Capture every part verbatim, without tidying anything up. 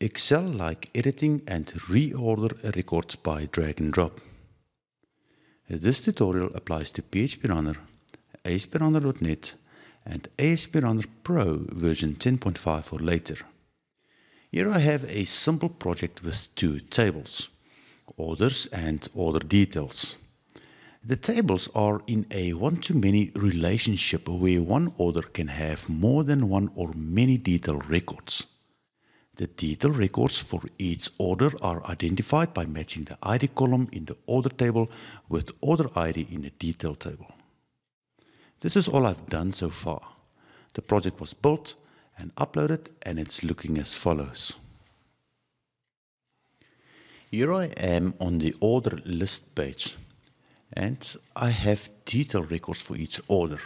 Excel-like editing and reorder records by drag and drop. This tutorial applies to P H P Runner, A S P runner dot net and A S P runner Pro version ten point five or later. Here I have a simple project with two tables, orders and order details. The tables are in a one-to-many relationship where one order can have more than one or many detail records. The detail records for each order are identified by matching the I D column in the order table with order I D in the detail table. This is all I've done so far. The project was built and uploaded, and it's looking as follows. Here I am on the order list page, and I have detail records for each order.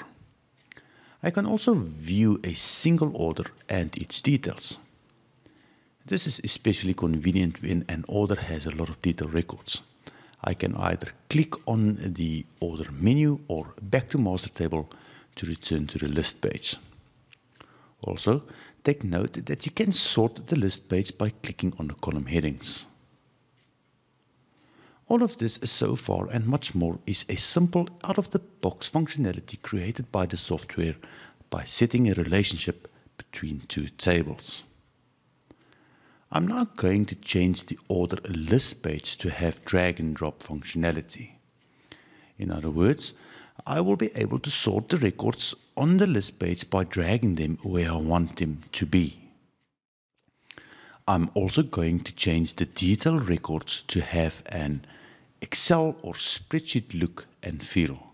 I can also view a single order and its details. This is especially convenient when an order has a lot of detail records. I can either click on the order menu or back to master table to return to the list page. Also, take note that you can sort the list page by clicking on the column headings. All of this is so far and much more is a simple out-of-the-box functionality created by the software by setting a relationship between two tables. I'm now going to change the order list page to have drag and drop functionality. In other words, I will be able to sort the records on the list page by dragging them where I want them to be. I'm also going to change the detail records to have an Excel or spreadsheet look and feel.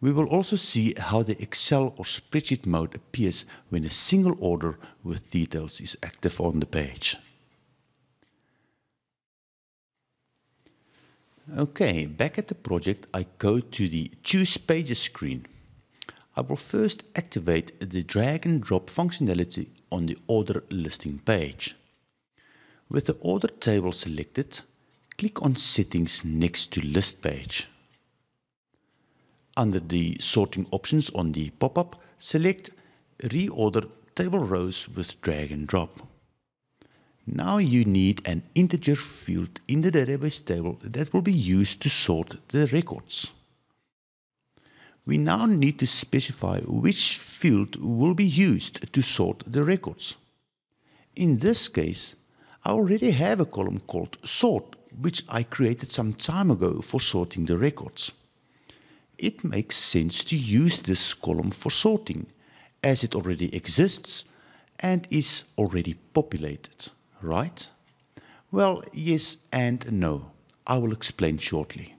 We will also see how the Excel or spreadsheet mode appears when a single order with details is active on the page. Okay, back at the project, I go to the Choose Pages screen. I will first activate the drag and drop functionality on the order listing page. With the order table selected, click on Settings next to List page. Under the sorting options on the pop-up, select Reorder Table Rows with drag and drop. Now you need an integer field in the database table that will be used to sort the records. We now need to specify which field will be used to sort the records. In this case, I already have a column called Sort, which I created some time ago for sorting the records. It makes sense to use this column for sorting, as it already exists and is already populated, right? Well, yes and no. I will explain shortly.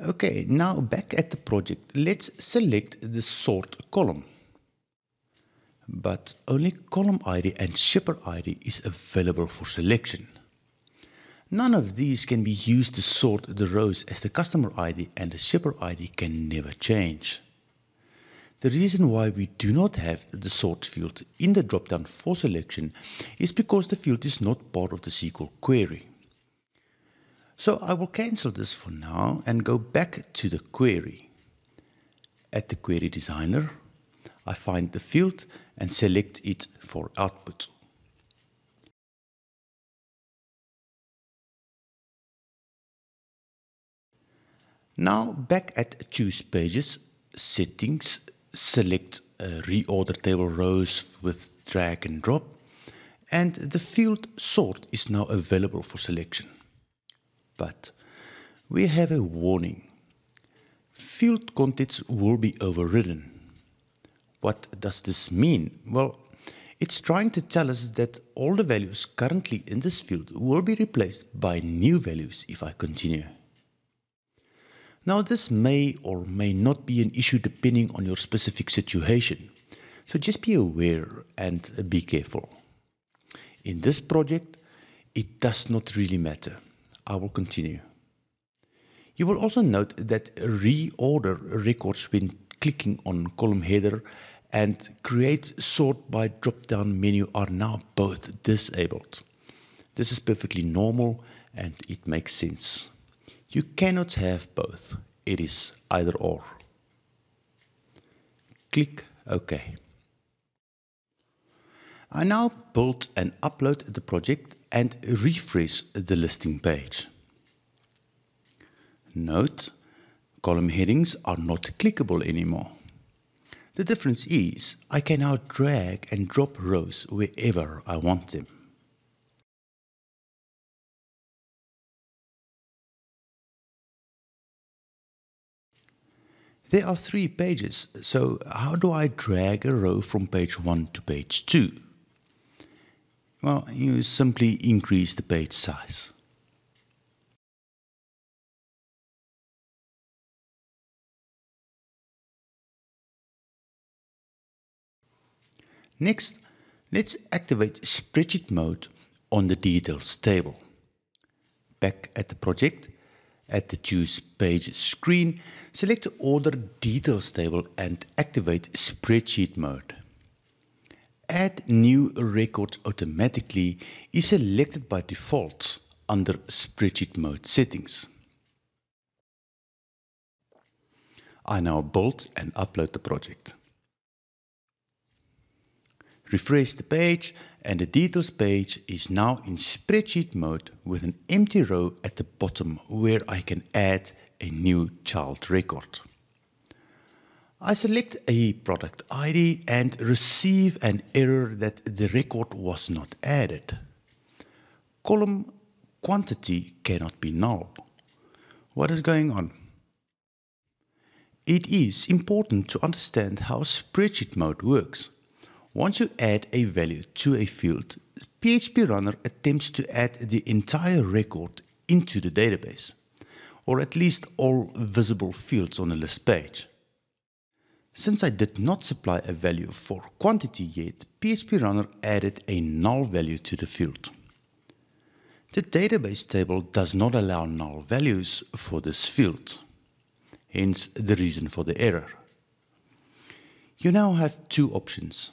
Okay, now back at the project, let's select the sort column. But only column I D and shipper I D is available for selection. None of these can be used to sort the rows as the customer I D and the shipper I D can never change. The reason why we do not have the sort field in the dropdown for selection is because the field is not part of the S Q L query. So I will cancel this for now and go back to the query. At the query designer, I find the field and select it for output. Now back at Choose Pages, Settings, select uh, Reorder Table Rows with drag and drop, and the field Sort is now available for selection. But we have a warning. Field contents will be overridden. What does this mean? Well, it's trying to tell us that all the values currently in this field will be replaced by new values if I continue. Now, this may or may not be an issue depending on your specific situation, so just be aware and be careful. In this project, it does not really matter. I will continue. You will also note that reorder records when clicking on column header and create sort by drop-down menu are now both disabled. This is perfectly normal and it makes sense. You cannot have both. It is either or. Click OK. I now build and upload the project and refresh the listing page. Note, column headings are not clickable anymore. The difference is I can now drag and drop rows wherever I want them. There are three pages, so how do I drag a row from page one to page two? Well, you simply increase the page size. Next, let's activate spreadsheet mode on the details table. Back at the project, at the Choose Page screen, select the Order Details table and activate Spreadsheet mode. Add new records automatically is selected by default under Spreadsheet mode settings. I now build and upload the project. Refresh the page and the details page is now in spreadsheet mode with an empty row at the bottom where I can add a new child record. I select a product I D and receive an error that the record was not added. Column quantity cannot be null. What is going on? It is important to understand how spreadsheet mode works. Once you add a value to a field, PHPRunner attempts to add the entire record into the database, or at least all visible fields on the list page. Since I did not supply a value for quantity yet, PHPRunner added a null value to the field. The database table does not allow null values for this field, hence the reason for the error. You now have two options.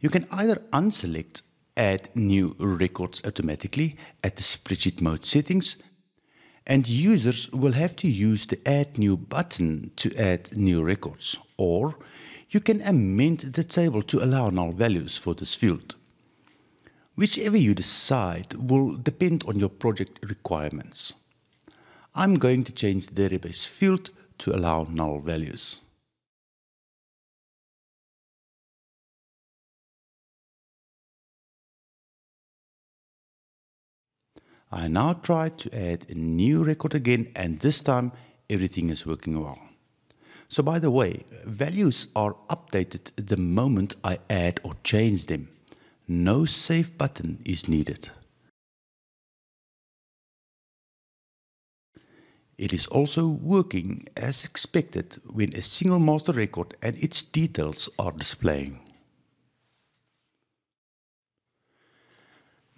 You can either unselect Add New Records automatically at the Spreadsheet Mode settings, and users will have to use the Add New button to add new records, or you can amend the table to allow null values for this field. Whichever you decide will depend on your project requirements. I'm going to change the database field to allow null values. I now try to add a new record again, and this time everything is working well. So by the way, values are updated the moment I add or change them. No save button is needed. It is also working as expected when a single master record and its details are displaying.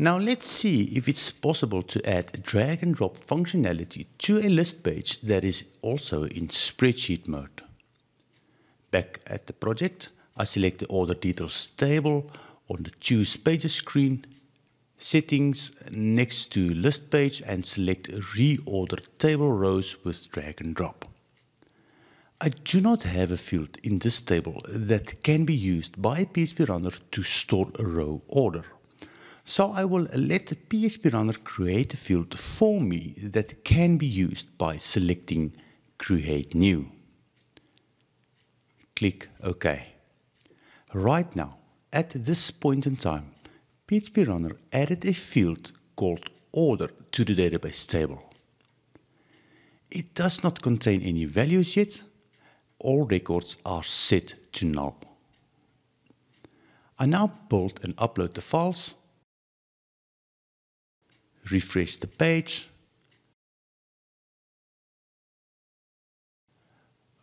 Now let's see if it's possible to add drag and drop functionality to a list page that is also in spreadsheet mode. Back at the project, I select the Order Details table on the Choose Pages screen, Settings next to List Page, and select Reorder Table Rows with drag and drop. I do not have a field in this table that can be used by PHPRunner to store a row order. So I will let the PHPRunner create a field for me that can be used by selecting Create New. Click OK. Right now, at this point in time, PHPRunner added a field called Order to the database table. It does not contain any values yet. All records are set to null. I now build and upload the files. Refresh the page,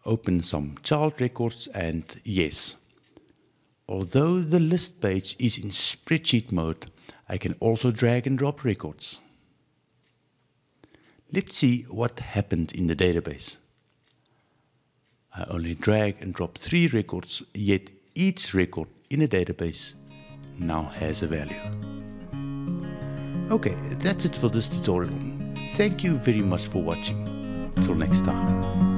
open some child records, and yes, although the list page is in spreadsheet mode, I can also drag and drop records. Let's see what happened in the database. I only drag and drop three records, yet each record in the database now has a value. Okay, that's it for this tutorial. Thank you very much for watching. Till next time.